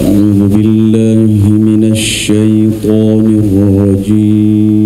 A'udzu billahi minasy syaithanir rajim.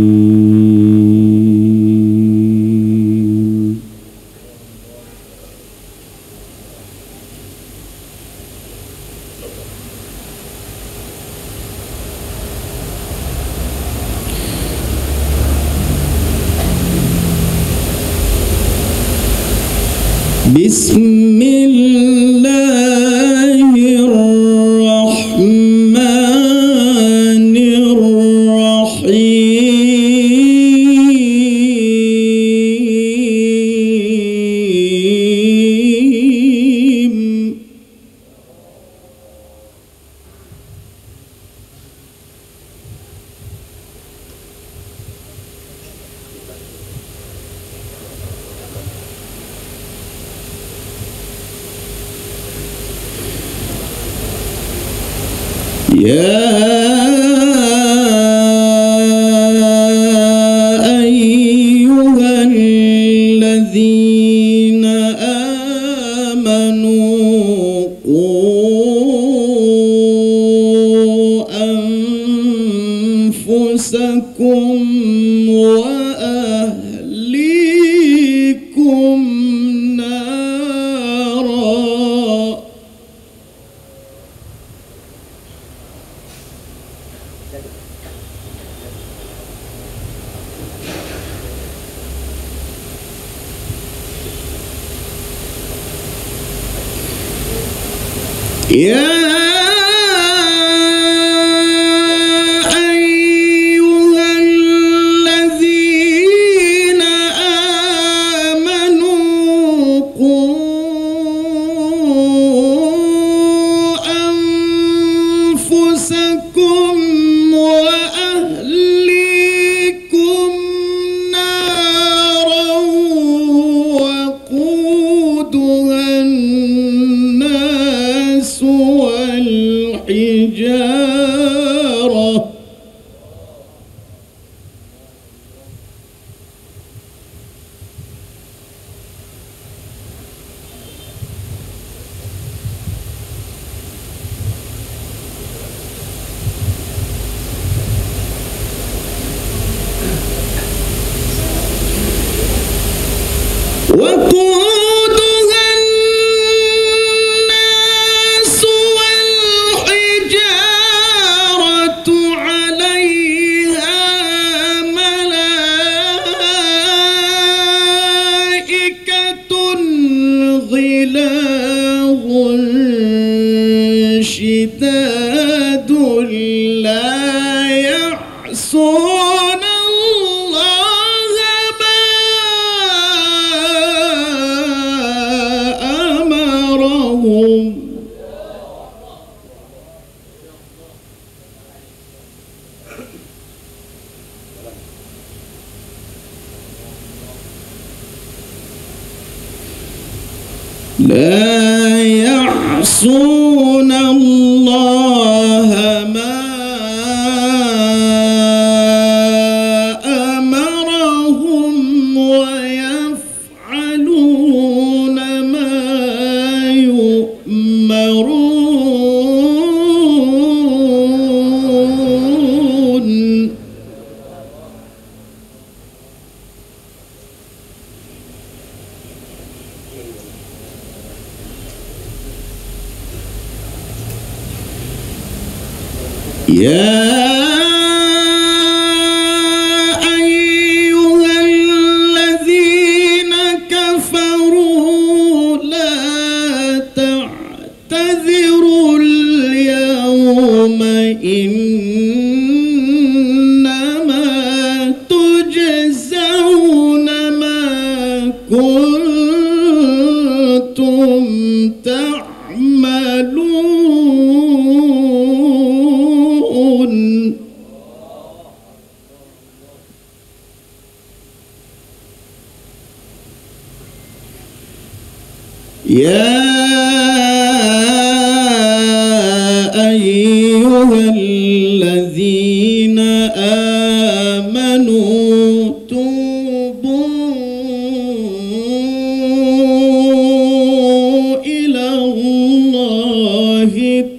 Ya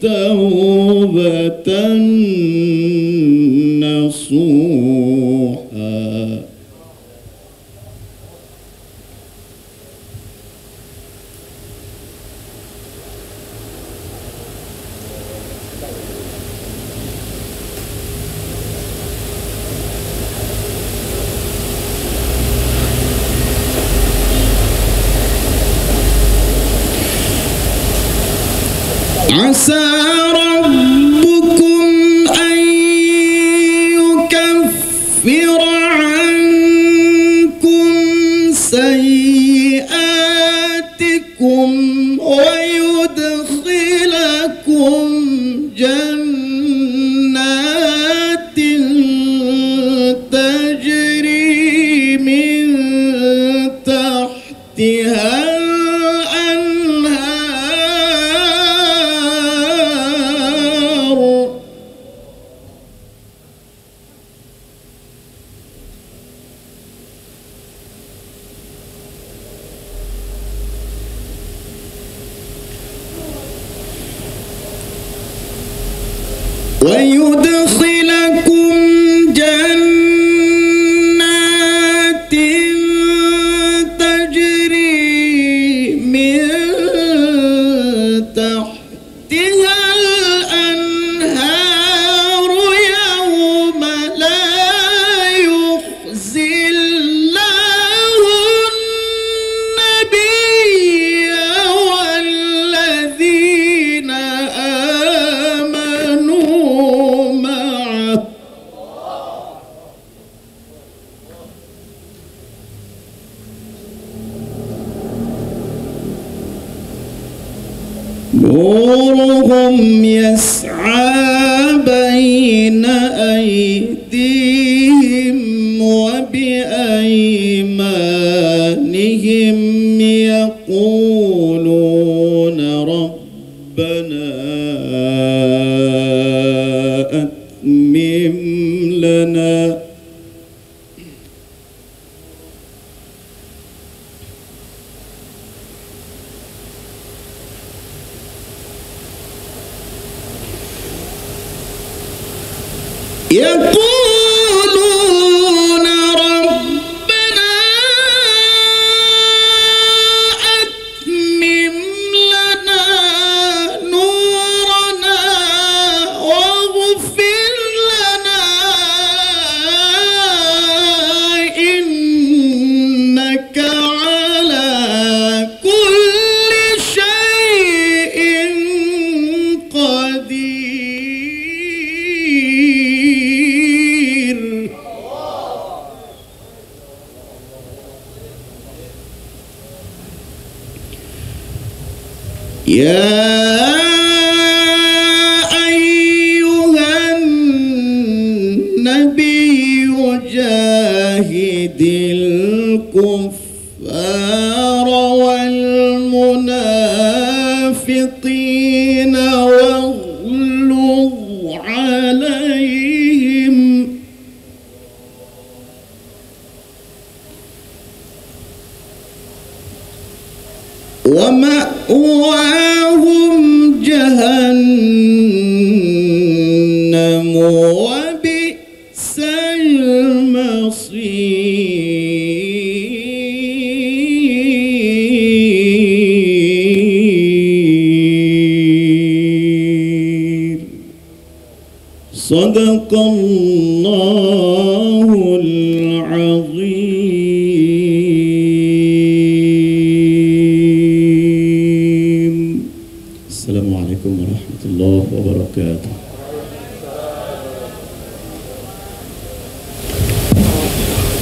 taubatan nasuha.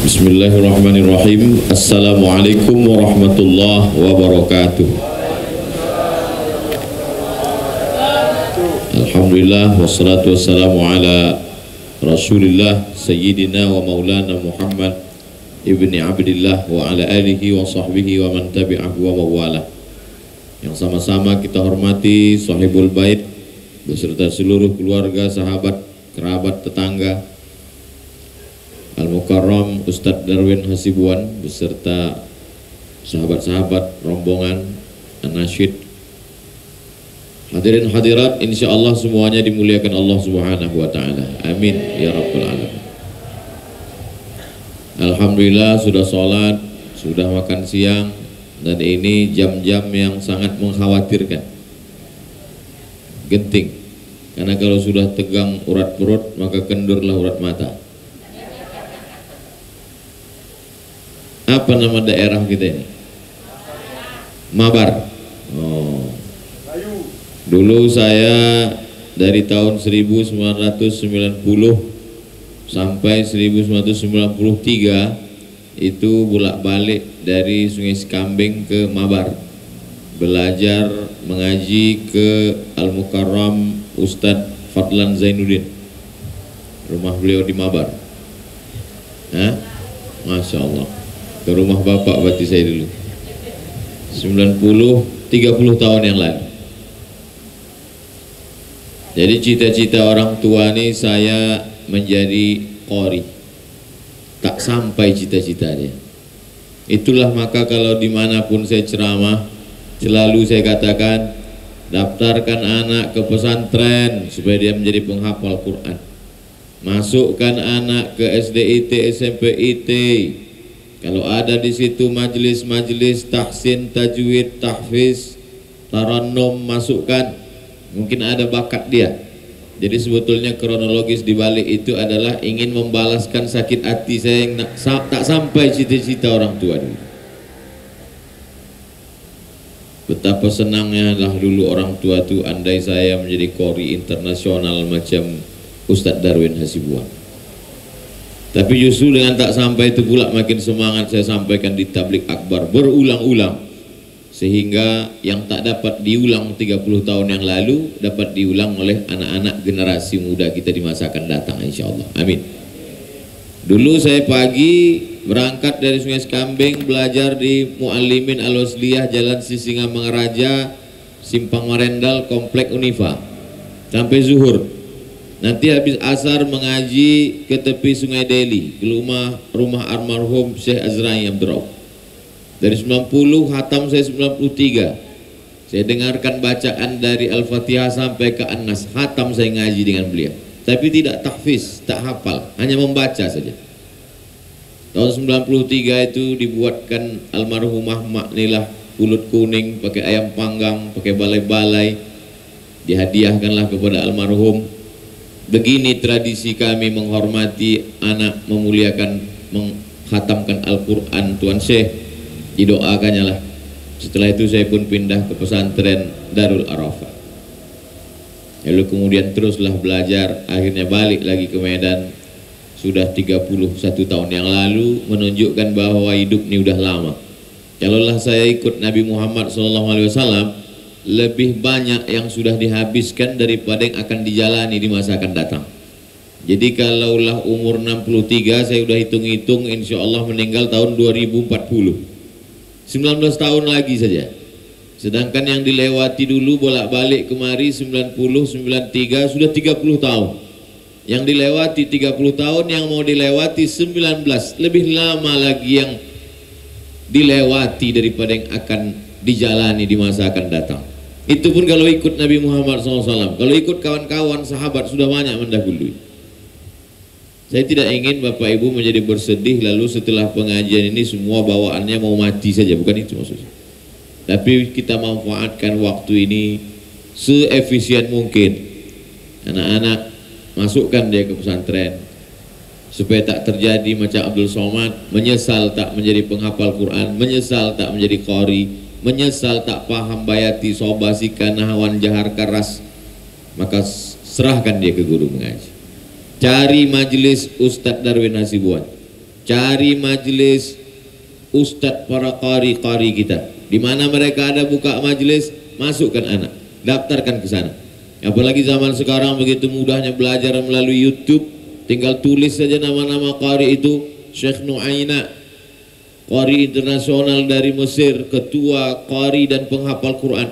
Bismillahirrahmanirrahim. Assalamualaikum warahmatullahi wabarakatuh. Alhamdulillah wassalatu wassalamu ala Rasulillah Sayyidina wa Maulana Muhammad ibni Abdillah wa ala alihi wa sahbihi wa man tabi'ahu wa mawala. Yang sama-sama kita hormati Sahibul Bait beserta seluruh keluarga, sahabat, kerabat, tetangga Al-Mukarram Ustadz Darwin Hasibuan beserta sahabat-sahabat, rombongan, nasyid, Hadirin hadirat, insya Allah semuanya dimuliakan Allah Subhanahu wa Ta'ala. Amin ya Rabbal Alamin. Alhamdulillah sudah sholat, sudah makan siang, dan ini jam-jam yang sangat mengkhawatirkan, genting. Karena kalau sudah tegang urat perut, maka kendurlah urat mata. Apa nama daerah kita ini? Mabar. Oh. Dulu saya dari tahun 1990 sampai 1993 itu bolak-balik dari Sungai Skambing ke Mabar, belajar mengaji ke Al-Mukarram Ustadz Fadlan Zainuddin, rumah beliau di Mabar. Hah? Masya Allah, ke rumah bapak berarti saya dulu 30 tahun yang lalu. Jadi cita-cita orang tua nih saya menjadi qori. Tak sampai cita-citanya. Itulah maka kalau dimanapun saya ceramah, selalu saya katakan, daftarkan anak ke pesantren supaya dia menjadi penghafal Quran. Masukkan anak ke SDIT, SMPIT. Kalau ada di situ majelis-majelis tahsin, tajwid, tahfiz, tarannum, masukkan. Mungkin ada bakat dia. Jadi sebetulnya kronologis dibalik itu adalah ingin membalaskan sakit hati saya yang tak sampai cita-cita orang tua dulu. Betapa senangnya lah dulu orang tua itu, andai saya menjadi qori internasional macam Ustadz Darwin Hasibuan. Tapi justru dengan tak sampai itu pula makin semangat saya sampaikan di tablik akbar berulang-ulang, sehingga yang tak dapat diulang 30 tahun yang lalu dapat diulang oleh anak-anak generasi muda kita di masa akan datang, insya Allah. Amin. Dulu saya pagi berangkat dari Sungai Skambing, belajar di Muallimin Al-Washliyah, Jalan Sisingamangaraja, Simpang Marendal, Komplek Univa sampai zuhur. Nanti habis asar mengaji ke tepi Sungai Deli, ke rumah almarhum Syekh Azraim Abdurrahim. Dari 90 hatam saya 93. Saya dengarkan bacaan dari Al-Fatihah sampai ke An-Nas, hatam saya ngaji dengan beliau. Tapi tidak tahfiz, tak hafal, hanya membaca saja. Tahun 93 itu dibuatkan almarhumah maknilah pulut kuning, pakai ayam panggang, pakai balai-balai, dihadiahkanlah kepada almarhum. Begini tradisi kami menghormati anak, memuliakan, menghatamkan Al-Quran Tuan Syekh. Didoakannya lah. Setelah itu saya pun pindah ke pesantren Darul Arafah. Lalu kemudian teruslah belajar. Akhirnya balik lagi ke Medan. Sudah 31 tahun yang lalu, menunjukkan bahwa hidup ini udah lama. Kalaulah saya ikut Nabi Muhammad SAW, lebih banyak yang sudah dihabiskan daripada yang akan dijalani di masa akan datang. Jadi kalaulah umur 63, saya udah hitung-hitung, insya Allah meninggal tahun 2040. 19 tahun lagi saja. Sedangkan yang dilewati dulu bolak-balik kemari 90, 93, sudah 30 tahun. Yang dilewati 30 tahun, yang mau dilewati 19. Lebih lama lagi yang dilewati daripada yang akan dijalani di masa akan datang. Itu pun kalau ikut Nabi Muhammad SAW. Kalau ikut kawan-kawan sahabat sudah banyak mendahului. Saya tidak ingin Bapak Ibu menjadi bersedih lalu setelah pengajian ini semua bawaannya mau mati saja, bukan itu maksudnya. Tapi kita manfaatkan waktu ini seefisien mungkin. Anak-anak masukkan dia ke pesantren supaya tak terjadi macam Abdul Somad, menyesal tak menjadi penghafal Quran, menyesal tak menjadi qori, menyesal tak paham bayati sobasika nahwan jahar karas. Maka serahkan dia ke guru mengaji. Cari majelis Ustadz Darwin Hasibuan, cari majelis Ustadz para qari-qari kita. Di mana mereka ada buka majelis, masukkan anak, daftarkan ke sana. Apalagi zaman sekarang begitu mudahnya belajar melalui YouTube, tinggal tulis saja nama-nama qari itu. Syekh Nuaina, qari internasional dari Mesir, ketua qari dan penghafal Quran.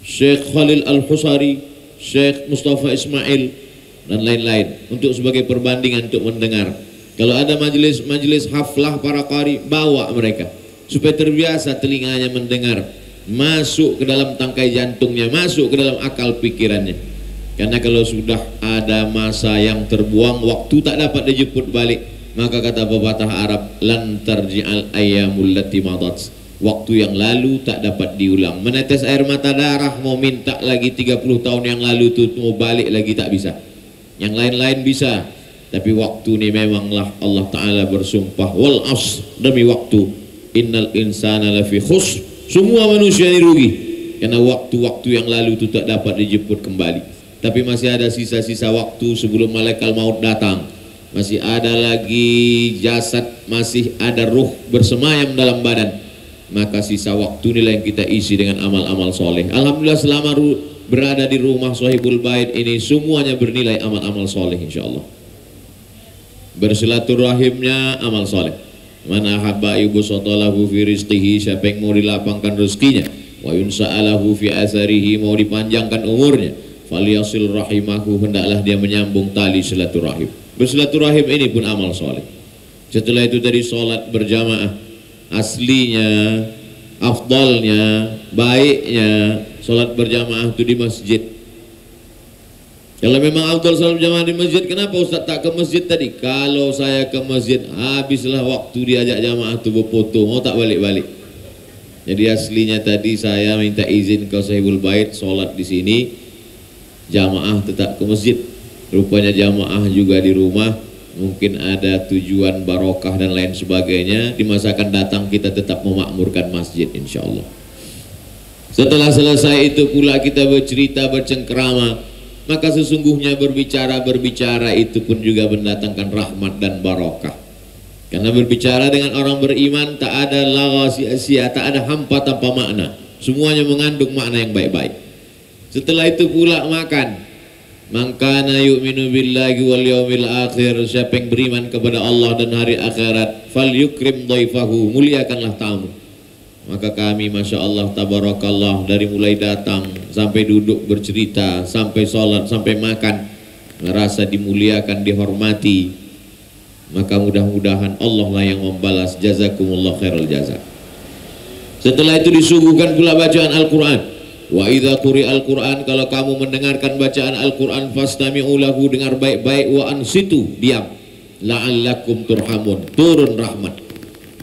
Syekh Khalil Al-Husari, Syekh Mustafa Ismail, dan lain-lain, untuk sebagai perbandingan, untuk mendengar. Kalau ada majelis-majelis haflah para qari, bawa mereka supaya terbiasa telinganya mendengar, masuk ke dalam tangkai jantungnya, masuk ke dalam akal pikirannya. Karena kalau sudah ada masa yang terbuang, waktu tak dapat dijemput balik, maka kata pepatah Arab, lan tarji'al ayyamul lati madat, waktu yang lalu tak dapat diulang. Menetes air mata darah, mau minta lagi 30 tahun yang lalu tuh, mau balik lagi tak bisa. Yang lain-lain bisa, tapi waktu ini memanglah Allah Ta'ala bersumpah, wal asr, demi waktu, innal insana lafi khusr, semua manusia ini rugi, karena waktu-waktu yang lalu itu tak dapat dijemput kembali. Tapi masih ada sisa-sisa waktu sebelum malaikat maut datang, masih ada lagi jasad, masih ada ruh bersemayam dalam badan, maka sisa waktu inilah yang kita isi dengan amal-amal soleh. Alhamdulillah selama berada di rumah Sohibul Bait ini semuanya bernilai amal-amal soleh, insya Allah. Bersilaturahimnya amal soleh. Mana habba ibu sotalahu fi rizqihi, siapa yang mau dilapangkan rezekinya, wa yunsa'alahu fi asarihi, mau dipanjangkan umurnya, faliyasil rahimahu, hendaklah dia menyambung tali silaturahim. Bersilaturahim ini pun amal soleh. Setelah itu tadi sholat berjamaah, aslinya, afdalnya, baiknya sholat berjamaah itu di masjid. Kalau memang afdal salat berjamaah di masjid, kenapa Ustaz tak ke masjid tadi? Kalau saya ke masjid, habislah waktu diajak jamaah itu berfoto, mau tak balik-balik. Jadi aslinya tadi saya minta izin ke Sohibul Bait salat di sini, jamaah tetap ke masjid. Rupanya jamaah juga di rumah, mungkin ada tujuan barokah dan lain sebagainya. Dimasakan datang kita tetap memakmurkan masjid, insya Allah. Setelah selesai itu pula kita bercerita, bercengkerama. Maka sesungguhnya berbicara itu pun juga mendatangkan rahmat dan barokah. Karena berbicara dengan orang beriman tak ada lagha sia-sia, tak ada hampa tanpa makna. Semuanya mengandung makna yang baik-baik. Setelah itu pula makan. Man kana yu'minu billahi wal yaumil akhir, siapa yang beriman kepada Allah dan hari akhirat, falyukrim dhaifahu, muliakanlah tamu. Maka kami Masya Allah Tabarakallah, dari mulai datang sampai duduk bercerita, sampai sholat, sampai makan, merasa dimuliakan, dihormati. Maka mudah-mudahan Allah lah yang membalas. Jazakumullah khairul jazak. Setelah itu disuguhkan pula bacaan Al-Quran. Wa idza quri Al-Quran, kalau kamu mendengarkan bacaan Al-Quran, fastami'u lahu, dengar baik-baik, wa ansitu, diam, la'allakum turhamun, turun rahmat.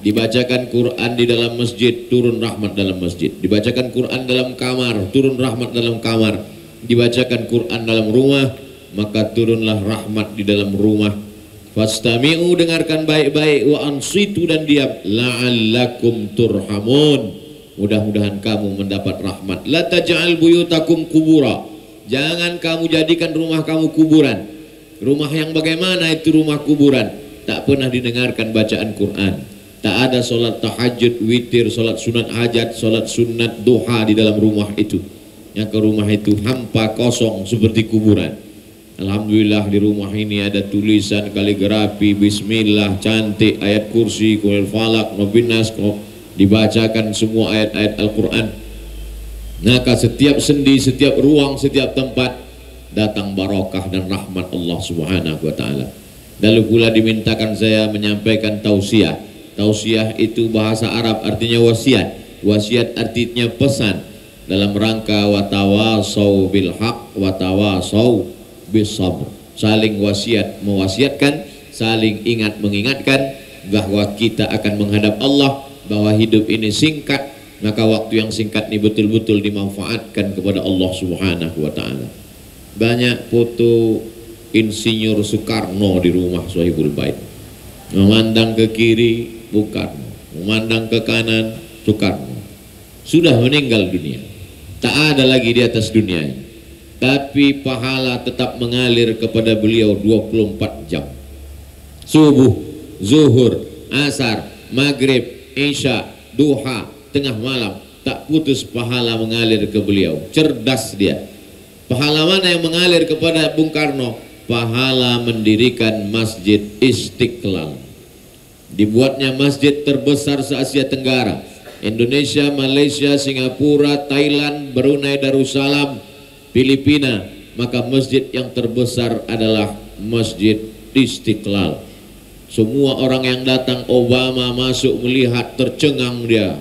Dibacakan Quran di dalam masjid, turun rahmat dalam masjid. Dibacakan Quran dalam kamar, turun rahmat dalam kamar. Dibacakan Quran dalam rumah, maka turunlah rahmat di dalam rumah. Fastami'u, dengarkan baik-baik, wa ansitu, dan diam, la'allakum turhamun, mudah-mudahan kamu mendapat rahmat. La taj'al buyutakum kubura, jangan kamu jadikan rumah kamu kuburan. Rumah yang bagaimana itu? Rumah kuburan. Tak pernah didengarkan bacaan Quran, tak ada sholat tahajud, witir, sholat sunat hajat, sholat sunat duha di dalam rumah itu. Yang ke rumah itu hampa, kosong, seperti kuburan. Alhamdulillah di rumah ini ada tulisan kaligrafi, bismillah, cantik, ayat kursi, qul falak, nabinas, dibacakan semua ayat-ayat Al-Quran. Maka setiap sendi, setiap ruang, setiap tempat datang barokah dan rahmat Allah Subhanahu wa Ta'ala. Lalu pula dimintakan saya menyampaikan tausiah. Tausiah itu bahasa Arab artinya wasiat. Wasiat artinya pesan. Dalam rangka watawasau bilhaq, watawasau bisabr, saling wasiat mewasiatkan, saling ingat mengingatkan bahwa kita akan menghadap Allah, bahwa hidup ini singkat, maka waktu yang singkat ini betul-betul dimanfaatkan kepada Allah Subhanahu wa Ta'ala. Banyak foto Insinyur Soekarno di rumah Sohibul Bait. Memandang ke kiri Soekarno, memandang ke kanan Soekarno. Sudah meninggal dunia, tak ada lagi di atas dunia ini, tapi pahala tetap mengalir kepada beliau 24 jam. Subuh, zuhur, asar, maghrib, isya, duha, tengah malam, tak putus pahala mengalir ke beliau. Cerdas dia. Pahala mana yang mengalir kepada Bung Karno? Pahala mendirikan Masjid Istiqlal, dibuatnya masjid terbesar se-Asia Tenggara. Indonesia, Malaysia, Singapura, Thailand, Brunei Darussalam, Filipina, maka masjid yang terbesar adalah Masjid Istiqlal. Semua orang yang datang, Obama masuk melihat, tercengang dia.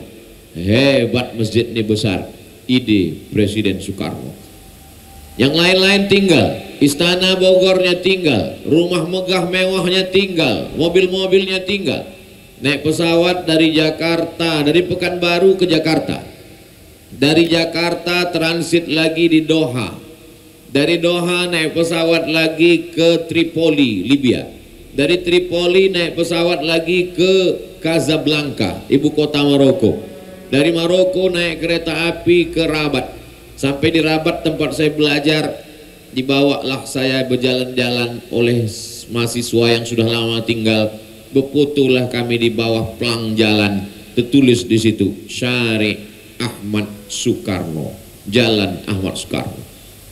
Hebat masjid ini besar, ide Presiden Soekarno. Yang lain-lain tinggal, istana Bogornya tinggal, rumah megah mewahnya tinggal, mobil-mobilnya tinggal. Naik pesawat dari Jakarta, dari Pekanbaru ke Jakarta. Dari Jakarta transit lagi di Doha. Dari Doha naik pesawat lagi ke Tripoli, Libya. Dari Tripoli naik pesawat lagi ke Casablanca, ibu kota Maroko. Dari Maroko naik kereta api ke Rabat. Sampai di Rabat tempat saya belajar, dibawalah saya berjalan-jalan oleh mahasiswa yang sudah lama tinggal. Berfotolah kami di bawah pelang jalan, tertulis di situ Syarif Ahmad Soekarno, Jalan Ahmad Soekarno.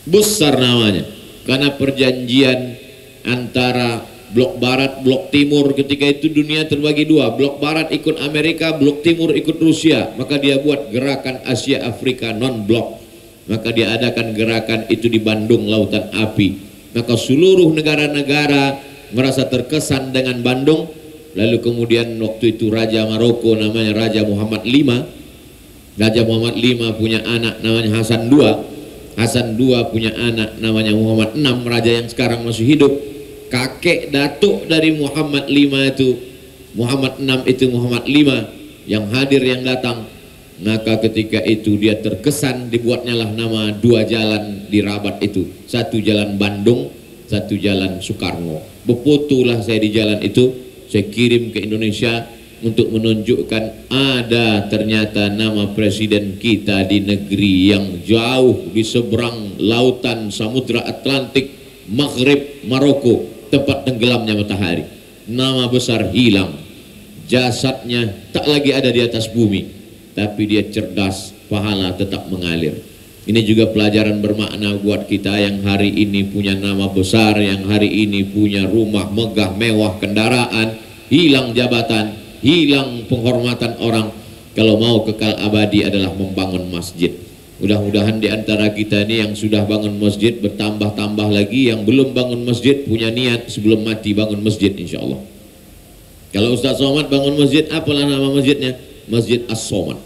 Besar namanya, karena perjanjian antara blok barat, blok timur. Ketika itu dunia terbagi dua, blok barat ikut Amerika, blok timur ikut Rusia. Maka dia buat gerakan Asia Afrika non-blok. Maka dia adakan gerakan itu di Bandung, Lautan Api. Maka seluruh negara-negara merasa terkesan dengan Bandung. Lalu kemudian waktu itu Raja Maroko namanya Raja Muhammad V. Raja Muhammad V punya anak namanya Hasan II. Hasan II punya anak namanya Muhammad VI, raja yang sekarang masih hidup. Kakek datuk dari Muhammad V itu, Muhammad VI itu Muhammad V yang hadir yang datang. Maka ketika itu dia terkesan, dibuatnya lah nama dua jalan di Rabat itu. Satu jalan Bandung, satu jalan Soekarno. Befotolah saya di jalan itu, saya kirim ke Indonesia untuk menunjukkan ada ternyata nama presiden kita di negeri yang jauh di seberang lautan Samudra Atlantik, Maghrib, Maroko, tempat tenggelamnya matahari. Nama besar hilang, jasadnya tak lagi ada di atas bumi, tapi dia cerdas, pahala tetap mengalir. Ini juga pelajaran bermakna buat kita yang hari ini punya nama besar, yang hari ini punya rumah megah, mewah, kendaraan, hilang jabatan, hilang penghormatan orang. Kalau mau kekal abadi adalah membangun masjid. Mudah-mudahan di antara kita ini yang sudah bangun masjid bertambah-tambah lagi, yang belum bangun masjid punya niat sebelum mati bangun masjid, insya Allah. Kalau Ustadz Somad bangun masjid, apalah nama masjidnya? Masjid As-Somad.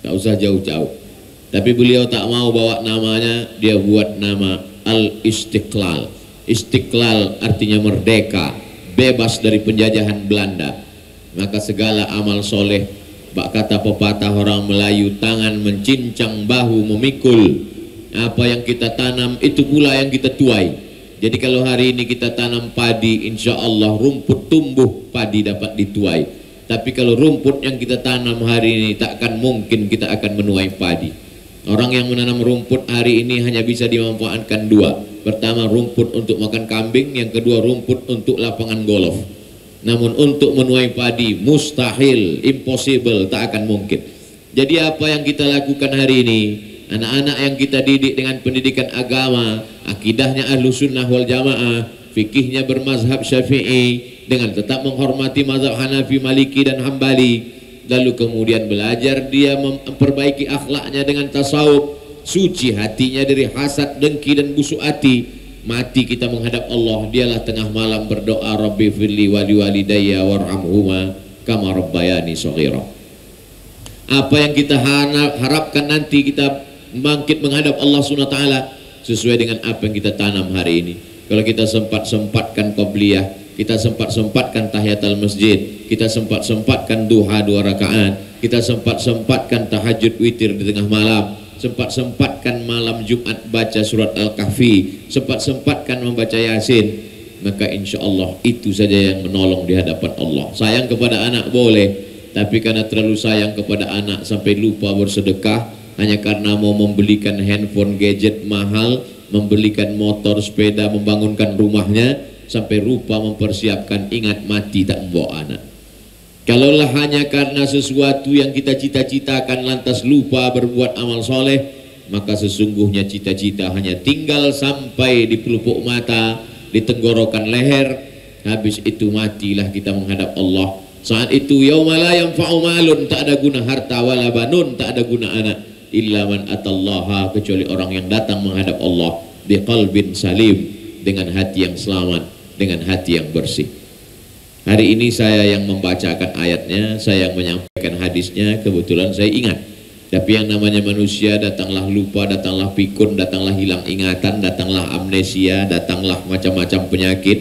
Tak usah jauh-jauh. Tapi beliau tak mau bawa namanya, dia buat nama Al-Istiqlal. Istiqlal artinya merdeka, bebas dari penjajahan Belanda. Maka segala amal soleh, bak kata pepatah orang Melayu, tangan mencincang, bahu memikul. Apa yang kita tanam, itu pula yang kita tuai. Jadi kalau hari ini kita tanam padi, insya Allah rumput tumbuh, padi dapat dituai. Tapi kalau rumput yang kita tanam hari ini, takkan mungkin kita akan menuai padi. Orang yang menanam rumput hari ini hanya bisa dimanfaatkan dua. Pertama, rumput untuk makan kambing. Yang kedua, rumput untuk lapangan golf. Namun untuk menuai padi, mustahil, impossible, tak akan mungkin. Jadi apa yang kita lakukan hari ini, anak-anak yang kita didik dengan pendidikan agama, akidahnya Ahlus Sunnah wal Jamaah, fikihnya bermazhab Syafi'i, dengan tetap menghormati mazhab Hanafi, Maliki, dan Hambali. Lalu kemudian belajar dia memperbaiki akhlaknya dengan tasawuf, suci hatinya dari hasad, dengki, dan busuk hati. Mati kita menghadap Allah, dialah tengah malam berdoa, Rabbi firli wali walidayya warhamhuma kama rabbayani shaghira. Apa yang kita harapkan nanti kita bangkit menghadap Allah Subhanahu wa taala sesuai dengan apa yang kita tanam hari ini. Kalau kita sempat-sempatkan qobliyah, kita sempat-sempatkan tahiyat al-masjid, kita sempat-sempatkan duha 2 rakaat, kita sempat-sempatkan tahajud witir di tengah malam, sempat-sempatkan malam Jumat baca surat Al-Kahfi, sempat-sempatkan membaca Yasin, maka insya Allah itu saja yang menolong di hadapan Allah. Sayang kepada anak boleh, tapi karena terlalu sayang kepada anak sampai lupa bersedekah, hanya karena mau membelikan handphone gadget mahal, membelikan motor sepeda, membangunkan rumahnya, sampai rupa mempersiapkan, ingat mati tak membawa anak. Kalaulah hanya karena sesuatu yang kita cita-citakan lantas lupa berbuat amal soleh, maka sesungguhnya cita-cita hanya tinggal sampai di pelupuk mata, di tenggorokan leher. Habis itu matilah kita menghadap Allah. Saat itu yauma la yanfa'u malun, tak ada guna harta, wala banun, tak ada guna anak, illa man atallaha, kecuali orang yang datang menghadap Allah biqalbin salim, dengan hati yang selamat, dengan hati yang bersih. Hari ini saya yang membacakan ayatnya, saya yang menyampaikan hadisnya, kebetulan saya ingat. Tapi yang namanya manusia, datanglah lupa, datanglah pikun, datanglah hilang ingatan, datanglah amnesia, datanglah macam-macam penyakit.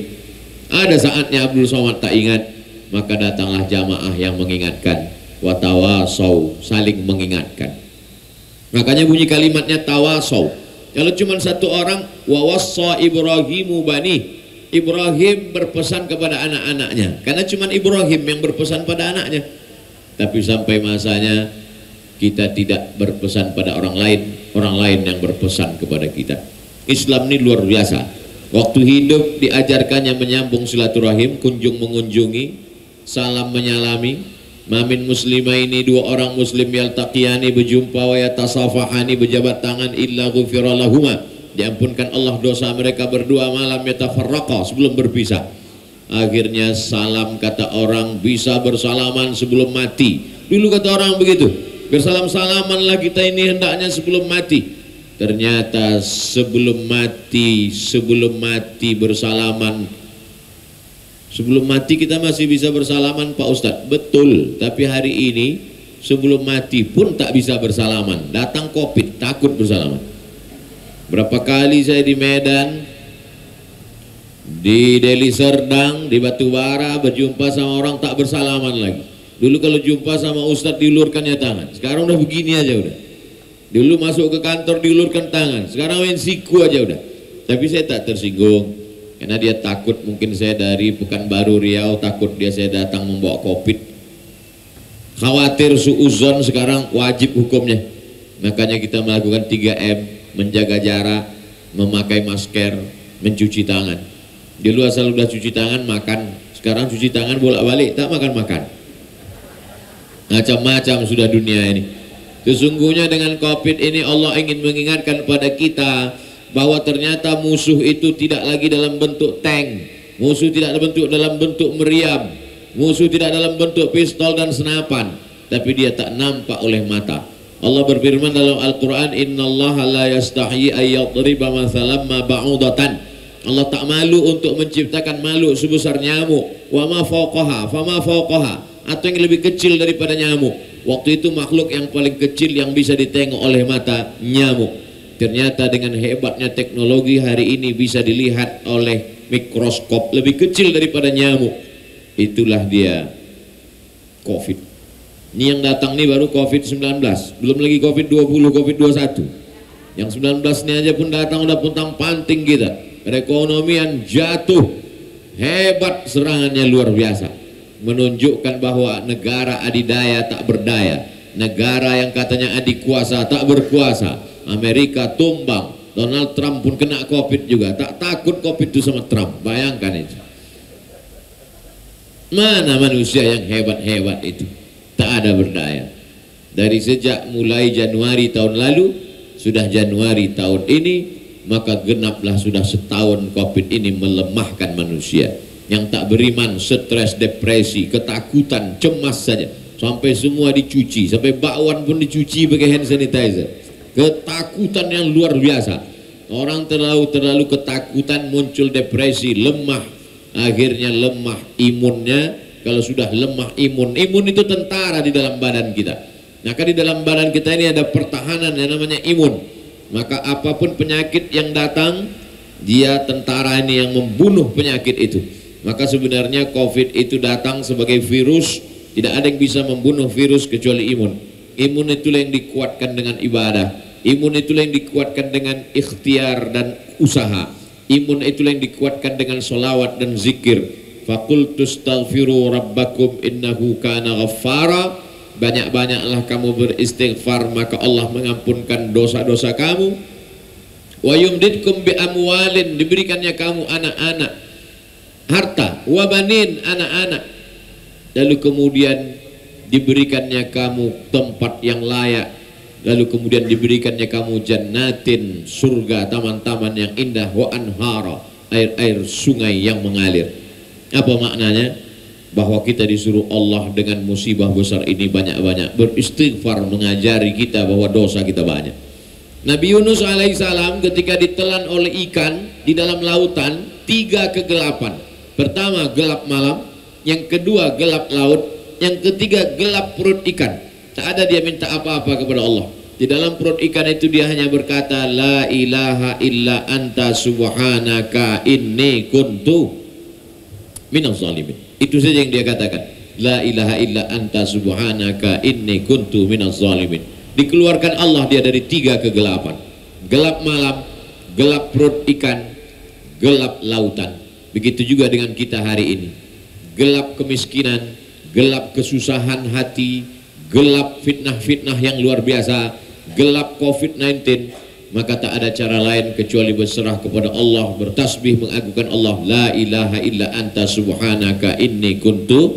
Ada saatnya Abdul Somad tak ingat, maka datanglah jamaah yang mengingatkan. Watawasau, saling mengingatkan. Makanya bunyi kalimatnya tawasau. Kalau cuma satu orang, wawassa Ibrahimu bani, Ibrahim berpesan kepada anak-anaknya, karena cuma Ibrahim yang berpesan pada anaknya. Tapi sampai masanya kita tidak berpesan pada orang lain yang berpesan kepada kita. Islam ini luar biasa. Waktu hidup diajarkannya menyambung silaturahim, kunjung mengunjungi, salam menyalami. Mamin muslimaini, dua orang muslim yaltaqiyani, berjumpa, wa yatasafahani, berjabat tangan, illa ghufira lahuma, diampunkan Allah dosa mereka berdua, malam yatafarraqa, sebelum berpisah. Akhirnya salam, kata orang, bisa bersalaman sebelum mati. Dulu kata orang begitu, bersalam-salamanlah kita ini hendaknya sebelum mati. Ternyata sebelum mati bersalaman. Sebelum mati kita masih bisa bersalaman, Pak Ustadz. Betul, tapi hari ini sebelum mati pun tak bisa bersalaman. Datang COVID, takut bersalaman. Berapa kali saya di Medan, di Deli Serdang, di Batubara berjumpa sama orang tak bersalaman lagi. Dulu kalau jumpa sama Ustadz diulurkannya tangan, sekarang udah begini aja udah. Dulu masuk ke kantor diulurkan tangan, sekarang main siku aja udah. Tapi saya tak tersinggung, karena dia takut mungkin saya dari Pekanbaru Riau, takut dia saya datang membawa COVID. Khawatir suuzon, sekarang wajib hukumnya. Makanya kita melakukan 3M. Menjaga jarak, memakai masker, mencuci tangan. Dulu asal udah cuci tangan, makan. Sekarang cuci tangan bolak-balik, tak makan-makan. Macam-macam sudah dunia ini. Sesungguhnya dengan COVID ini Allah ingin mengingatkan kepada kita bahwa ternyata musuh itu tidak lagi dalam bentuk tank, musuh tidak dalam bentuk meriam, musuh tidak dalam bentuk pistol dan senapan, tapi dia tak nampak oleh mata. Allah berfirman dalam Al-Quran, innallaha la yastahi ayyadriba mathalam ma ba'udatan. Allah tak malu untuk menciptakan makhluk sebesar nyamuk, wa ma fawqaha, fa ma fawqaha, atau yang lebih kecil daripada nyamuk. Waktu itu makhluk yang paling kecil yang bisa ditengok oleh mata, nyamuk. Ternyata dengan hebatnya teknologi hari ini bisa dilihat oleh mikroskop, lebih kecil daripada nyamuk. Itulah dia COVID. Ini yang datang nih baru COVID-19, belum lagi COVID-20, COVID-21. Yang 19 ini aja pun datang udah puntang panting kita. Perekonomian jatuh, hebat serangannya luar biasa. Menunjukkan bahwa negara adidaya tak berdaya, negara yang katanya adikuasa tak berkuasa. Amerika tumbang, Donald Trump pun kena COVID juga. Tak takut COVID itu sama Trump, bayangkan itu. Mana manusia yang hebat-hebat itu? Tak ada berdaya. Dari sejak mulai Januari tahun lalu, sudah Januari tahun ini, maka genaplah sudah setahun COVID ini melemahkan manusia. Yang tak beriman, stres, depresi, ketakutan, cemas saja. Sampai semua dicuci, sampai bakwan pun dicuci pakai hand sanitizer. Ketakutan yang luar biasa. Orang terlalu ketakutan, muncul depresi, lemah. Akhirnya lemah imunnya. Kalau sudah lemah imun, imun itu tentara di dalam badan kita. Maka di dalam badan kita ini ada pertahanan yang namanya imun. Maka apapun penyakit yang datang, dia tentara ini yang membunuh penyakit itu. Maka sebenarnya COVID itu datang sebagai virus, tidak ada yang bisa membunuh virus kecuali imun. Imun itulah yang dikuatkan dengan ibadah. Imun itulah yang dikuatkan dengan ikhtiar dan usaha. Imun itulah yang dikuatkan dengan sholawat dan zikir. Fakultustaghfiru rabbakum innahu kana ghaffara. Banyak-banyaklah kamu beristighfar, maka Allah mengampunkan dosa-dosa kamu. Wa yumdidkum bi amwalin, diberikannya kamu anak-anak, harta, wa banin, anak-anak. Lalu kemudian diberikannya kamu tempat yang layak. Lalu kemudian diberikannya kamu jannatin, surga, taman-taman yang indah, wa anhara, air-air sungai yang mengalir. Apa maknanya? Bahwa kita disuruh Allah dengan musibah besar ini banyak-banyak beristighfar, mengajari kita bahwa dosa kita banyak. Nabi Yunus alaihissalam ketika ditelan oleh ikan di dalam lautan, tiga kegelapan. Pertama, gelap malam, yang kedua gelap laut, yang ketiga gelap perut ikan. Tak ada dia minta apa-apa kepada Allah. Di dalam perut ikan itu dia hanya berkata, la ilaha illa anta subhanaka inni kuntu minaz zalimin. Itu saja yang dia katakan, la ilaha illa anta subhanaka inni kuntu minaz zalimin. Dikeluarkan Allah dia dari tiga kegelapan, gelap malam, gelap perut ikan, gelap lautan. Begitu juga dengan kita hari ini, gelap kemiskinan, gelap kesusahan hati, gelap fitnah-fitnah yang luar biasa, gelap COVID-19. Maka tak ada cara lain kecuali berserah kepada Allah, bertasbih mengagungkan Allah, la ilaha illa anta subhanaka inni kuntu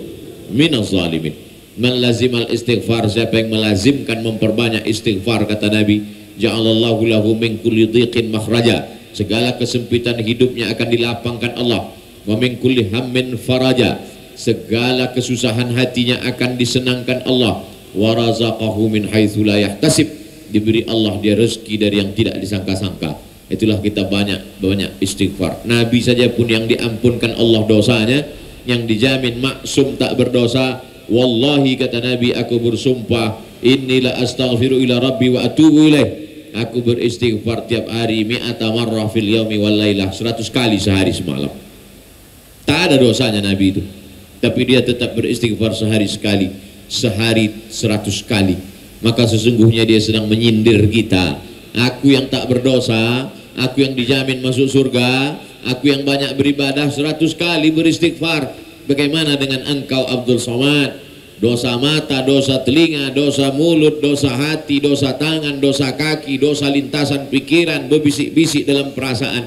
minaz zalimin. Man lazimal istighfar, siapa yang melazimkan memperbanyak istighfar, kata Nabi, ja'alallahu lahu min kulli dhiqin makhraja, segala kesempitan hidupnya akan dilapangkan Allah. Wa min kulli hammin faraja, segala kesusahan hatinya akan disenangkan Allah. Wa razaqahu min haitsu la yahtasib, diberi Allah dia rezeki dari yang tidak disangka-sangka. Itulah kita banyak-banyak istighfar. Nabi saja pun yang diampunkan Allah dosanya, yang dijamin maksum tak berdosa. Wallahi, kata Nabi, aku bersumpah, innila astaghfiru ila rabbi wa atubu ilaih, aku beristighfar tiap hari, mi'ata marrah fil yaumi wal lailah, 100 kali sehari semalam. Tak ada dosanya Nabi itu, tapi dia tetap beristighfar sehari sekali, sehari 100 kali. Maka sesungguhnya dia sedang menyindir kita. Aku yang tak berdosa, aku yang dijamin masuk surga, aku yang banyak beribadah, 100 kali beristighfar. Bagaimana dengan engkau, Abdul Somad? Dosa mata, dosa telinga, dosa mulut, dosa hati, dosa tangan, dosa kaki, dosa lintasan pikiran, berbisik-bisik dalam perasaan.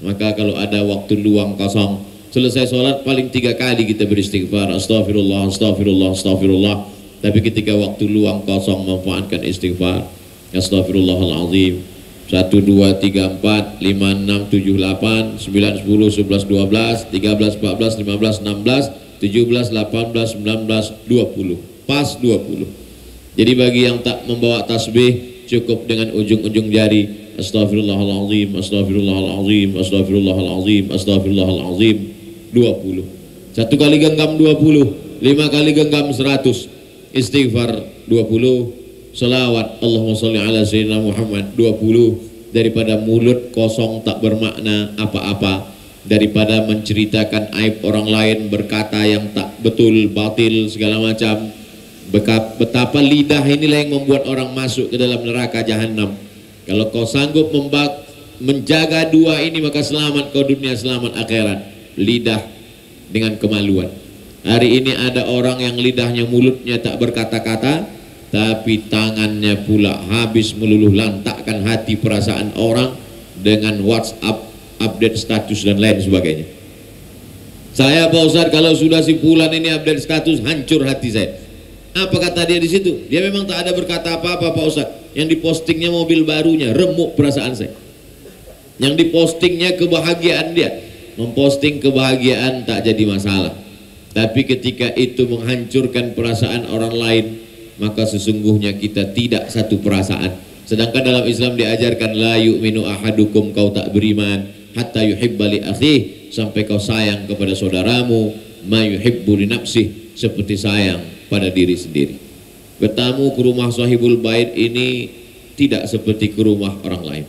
Maka kalau ada waktu luang kosong, selesai sholat paling 3 kali kita beristighfar, astaghfirullah, astaghfirullah, astaghfirullah. Tapi ketika waktu luang kosong, manfaatkan istighfar, astaghfirullahaladzim, 1, 2, 3, 4, 5, 6, 7, 8, 9, 10, 11, 12, 13, 14, 15, 16, 17, 18, 19, 20, pas 20. Jadi bagi yang tak membawa tasbih, cukup dengan ujung-ujung jari, astaghfirullahaladzim, astaghfirullahaladzim, astaghfirullahaladzim, astaghfirullahaladzim, 20. 1 kali genggam 20, 5 kali genggam 100, istighfar 20, selawat Allahumma sholli ala sayyidina Muhammad 20. Daripada mulut kosong tak bermakna apa-apa, daripada menceritakan aib orang lain, berkata yang tak betul, batil, segala macam. Betapa lidah inilah yang membuat orang masuk ke dalam neraka jahanam. Kalau kau sanggup menjaga 2 ini, maka selamat kau dunia, selamat akhirat. Lidah dengan kemaluan. Hari ini ada orang yang lidahnya, mulutnya tak berkata-kata, tapi tangannya pula habis meluluh lantakkan hati perasaan orang dengan WhatsApp, update status dan lain sebagainya. Saya, Pak Ustadz, kalau sudah si Fulan ini update status, hancur hati saya. Apa kata dia di situ? Dia memang tak ada berkata apa-apa, Pak Ustadz. Yang dipostingnya mobil barunya, remuk perasaan saya. Yang dipostingnya kebahagiaan dia, memposting kebahagiaan tak jadi masalah. Tapi ketika itu menghancurkan perasaan orang lain, maka sesungguhnya kita tidak satu perasaan. Sedangkan dalam Islam diajarkan, la yu'minu ahadukum, kau tak beriman, hatta yuhibba li akhih, sampai kau sayang kepada saudaramu, ma yuhibbu li nafsih, seperti sayang pada diri sendiri. Bertamu ke rumah sahibul bait ini tidak seperti ke rumah orang lain.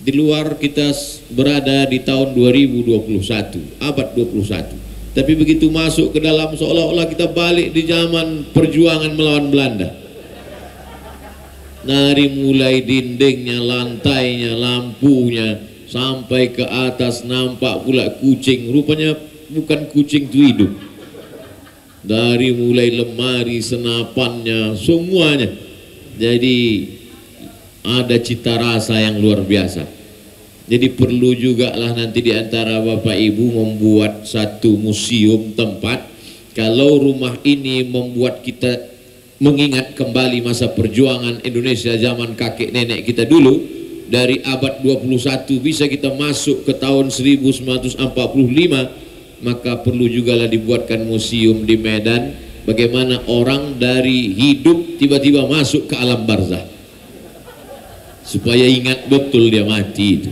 Di luar kita berada di tahun 2021, abad 21, tapi begitu masuk ke dalam seolah-olah kita balik di zaman perjuangan melawan Belanda. Dari mulai dindingnya, lantainya, lampunya, sampai ke atas nampak pula kucing, rupanya bukan kucing itu hidup. Dari mulai lemari, senapannya, semuanya. Jadi ada cita rasa yang luar biasa. Jadi perlu juga lah nanti diantara Bapak Ibu membuat satu museum tempat. Kalau rumah ini membuat kita mengingat kembali masa perjuangan Indonesia zaman kakek nenek kita dulu, dari abad 21 bisa kita masuk ke tahun 1945, maka perlu juga lah dibuatkan museum di Medan, bagaimana orang dari hidup tiba-tiba masuk ke alam barzah, supaya ingat betul dia mati itu.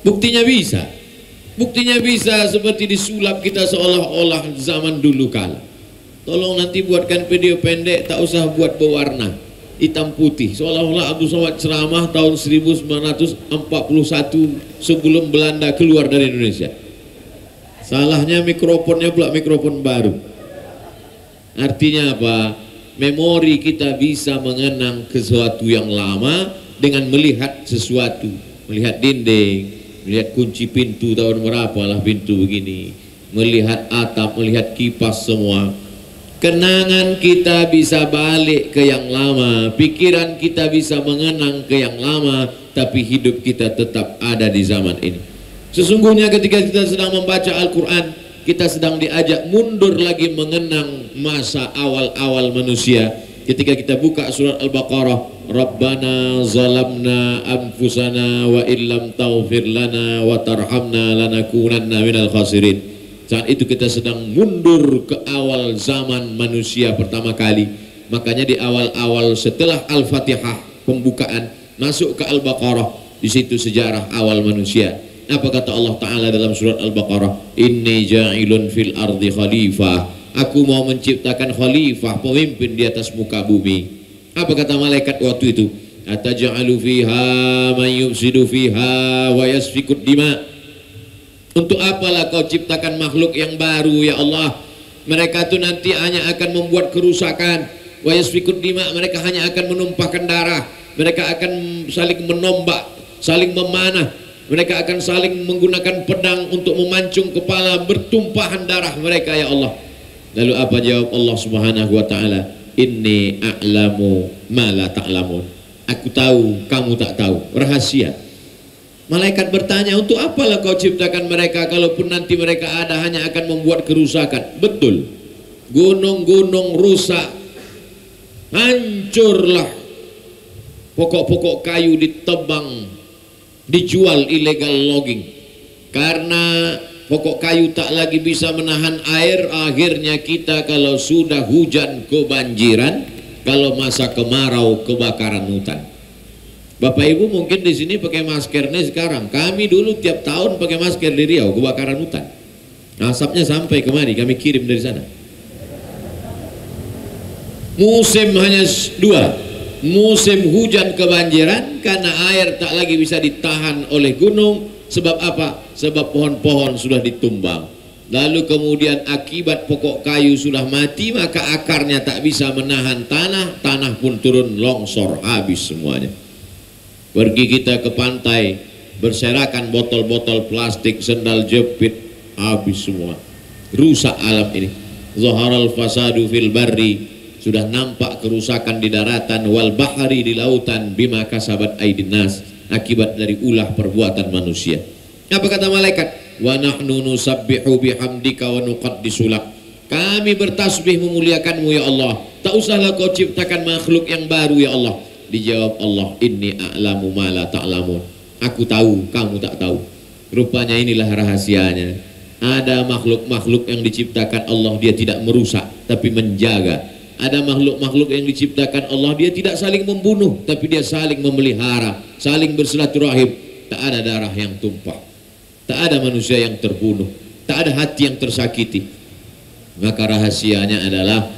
Buktinya bisa, Buktinya bisa seperti disulap kita seolah-olah zaman dulu kala. Tolong nanti buatkan video pendek, tak usah buat pewarna hitam putih. Seolah-olah Abdul Somad ceramah tahun 1941 sebelum Belanda keluar dari Indonesia. Salahnya mikrofonnya pula mikrofon baru. Artinya apa? Memori kita bisa mengenang sesuatu yang lama dengan melihat sesuatu, melihat dinding, melihat kunci pintu tahun berapa lah pintu begini, melihat atap, melihat kipas semua. Kenangan kita bisa balik ke yang lama, pikiran kita bisa mengenang ke yang lama, tapi hidup kita tetap ada di zaman ini. Sesungguhnya ketika kita sedang membaca Al-Quran, kita sedang diajak mundur lagi mengenang masa awal-awal manusia. Ketika kita buka surat Al-Baqarah, Rabbana zalamna anfusana wa illam taghfir lana wa tarhamna lanakunanna minal khasirin. Saat itu kita sedang mundur ke awal zaman manusia pertama kali. Makanya di awal-awal setelah Al-Fatihah pembukaan, masuk ke Al-Baqarah, di situ sejarah awal manusia. Apa kata Allah Ta'ala dalam surat Al-Baqarah? Inni ja'ilun fil ardi khalifah. Aku mau menciptakan khalifah, pemimpin di atas muka bumi. Apa kata malaikat waktu itu? Ataja'alu fiha man yufsidu fiha wa yasfikud dima. Untuk apalah kau ciptakan makhluk yang baru, ya Allah? Mereka itu nanti hanya akan membuat kerusakan. Wa yasfikud dima. Mereka hanya akan menumpahkan darah. Mereka akan saling menombak, saling memanah. Mereka akan saling menggunakan pedang untuk memancung kepala, bertumpahan darah mereka, ya Allah. Lalu apa jawab Allah Subhanahu wa Ta'ala? Inni a'lamu ma la ta'lamun. Aku tahu, kamu tak tahu. Rahasia. Malaikat bertanya, untuk apalah kau ciptakan mereka kalaupun nanti mereka ada hanya akan membuat kerusakan? Betul. Gunung-gunung rusak. Hancurlah. Pokok-pokok kayu ditebang. Dijual illegal logging. Karena pokok kayu tak lagi bisa menahan air, akhirnya kita kalau sudah hujan kebanjiran, kalau masa kemarau kebakaran hutan. Bapak Ibu mungkin di sini pakai maskernya sekarang. Kami dulu tiap tahun pakai masker di Riau, kebakaran hutan. Asapnya sampai kemari, kami kirim dari sana. Musim hanya dua. Musim hujan kebanjiran karena air tak lagi bisa ditahan oleh gunung. Sebab apa? Sebab pohon-pohon sudah ditumbang. Lalu kemudian akibat pokok kayu sudah mati, maka akarnya tak bisa menahan tanah. Tanah pun turun longsor, habis semuanya. Pergi kita ke pantai, berserakan botol-botol plastik, sendal jepit, habis semua. Rusak alam ini. Zaharal fasadu fil barri. Sudah nampak kerusakan di daratan, wal bahari, di lautan, bima kasabat aydin nas, akibat dari ulah perbuatan manusia. Apa kata malaikat? Wa nahnu nusabbihu bihamdika wa nuqaddisu lak. Kami bertasbih memuliakanmu, ya Allah. Tak usahlah kau ciptakan makhluk yang baru, ya Allah. Dijawab Allah, inni a'lamu ma la ta'lamun. Aku tahu, kamu tak tahu. Rupanya inilah rahasianya. Ada makhluk-makhluk yang diciptakan Allah, dia tidak merusak, tapi menjaga. Ada makhluk-makhluk yang diciptakan Allah, dia tidak saling membunuh, tapi dia saling memelihara, saling bersilaturahim. Tak ada darah yang tumpah, tak ada manusia yang terbunuh, tak ada hati yang tersakiti. Maka rahasianya adalah,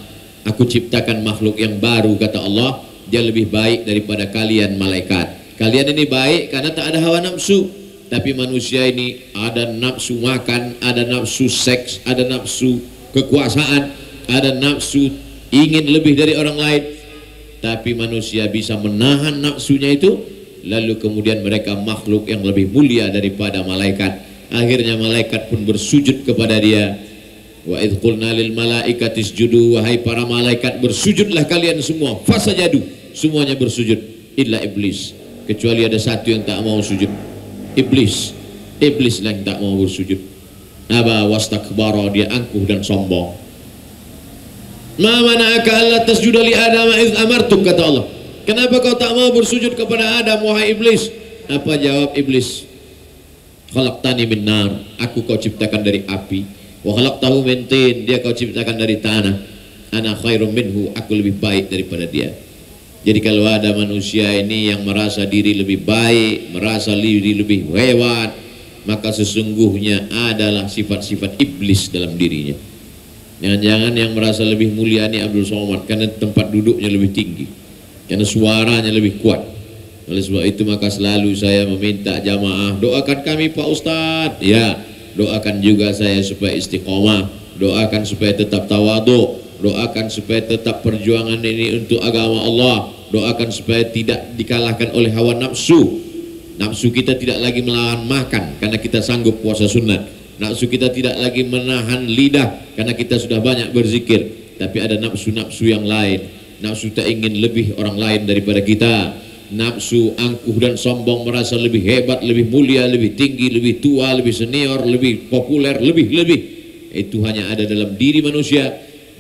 aku ciptakan makhluk yang baru, kata Allah, dia lebih baik daripada kalian malaikat. Kalian ini baik karena tak ada hawa nafsu, tapi manusia ini ada nafsu makan, ada nafsu seks, ada nafsu kekuasaan, ada nafsu ingin lebih dari orang lain. Tapi manusia bisa menahan nafsunya itu. Lalu kemudian mereka makhluk yang lebih mulia daripada malaikat. Akhirnya malaikat pun bersujud kepada dia. Wa idh qulna lil malaikati isjudu, wahai para malaikat, bersujudlah kalian semua. Fasajadu, semuanya bersujud. Illa iblis, kecuali ada satu yang tak mau sujud. Iblis yang tak mau bersujud. Aba wastakbara, dia angkuh dan sombong. Ma mana'aka alla tasjuda li Adam iz amartuk, kata Allah. Kenapa kau tak mau bersujud kepada Adam, wahai iblis? Apa jawab iblis? Khalaqtani min nar, aku kau ciptakan dari api. Wa khalaqtahu min tin, dia kau ciptakan dari tanah. Ana khairum minhu, aku lebih baik daripada dia. Jadi kalau ada manusia ini yang merasa diri lebih baik, merasa diri lebih hebat, maka sesungguhnya adalah sifat-sifat iblis dalam dirinya. Jangan-jangan yang merasa lebih mulia ini Abdul Somad karena tempat duduknya lebih tinggi, karena suaranya lebih kuat. Oleh sebab itu maka selalu saya meminta jamaah, doakan kami Pak Ustadz, ya, doakan juga saya supaya istiqomah, doakan supaya tetap tawadhu, doakan supaya tetap perjuangan ini untuk agama Allah, doakan supaya tidak dikalahkan oleh hawa nafsu. Nafsu kita tidak lagi melawan makan karena kita sanggup puasa sunat. Nafsu kita tidak lagi menahan lidah karena kita sudah banyak berzikir. Tapi ada nafsu-nafsu yang lain. Nafsu tak ingin lebih orang lain daripada kita. Nafsu angkuh dan sombong, merasa lebih hebat, lebih mulia, lebih tinggi, lebih tua, lebih senior, lebih populer, lebih-lebih. Itu hanya ada dalam diri manusia.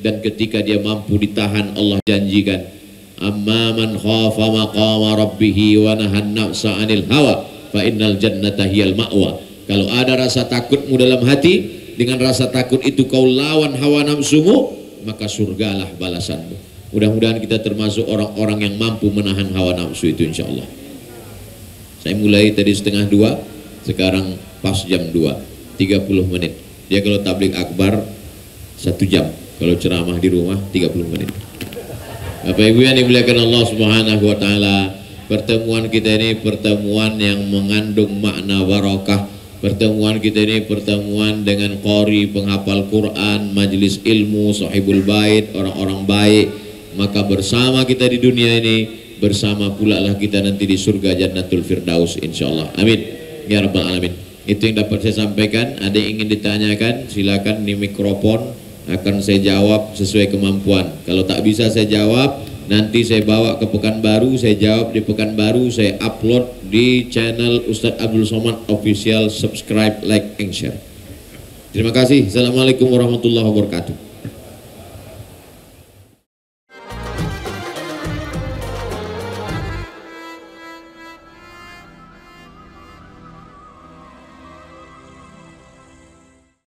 Dan ketika dia mampu ditahan, Allah janjikan, amma man khafa maqama rabbih wa nahan nafsa 'anil hawa fa innal jannata hiyal ma'wa. Kalau ada rasa takutmu dalam hati, dengan rasa takut itu kau lawan hawa nafsumu, maka surgalah balasanmu. Mudah-mudahan kita termasuk orang-orang yang mampu menahan hawa nafsu itu, insyaallah. Saya mulai tadi 1:30, sekarang pas jam 2, 30 menit. Dia kalau tabligh akbar 1 jam, kalau ceramah di rumah 30 menit. Bapak Ibu yang dimuliakan Allah Subhanahu wa taala, pertemuan kita ini pertemuan yang mengandung makna barokah. Pertemuan kita ini pertemuan dengan qori, penghafal Quran, majelis ilmu, sahibul bait, orang-orang baik. Maka bersama kita di dunia ini, bersama pula lah kita nanti di surga Jannatul Firdaus, insyaallah. Amin ya rabbal alamin. Itu yang dapat saya sampaikan. Ada yang ingin ditanyakan, silakan di mikrofon, akan saya jawab sesuai kemampuan. Kalau tak bisa saya jawab, nanti saya bawa ke Pekanbaru, saya jawab di Pekanbaru, saya upload di channel Ustadz Abdul Somad Official. Subscribe, like, and share. Terima kasih. Assalamualaikum warahmatullahi wabarakatuh.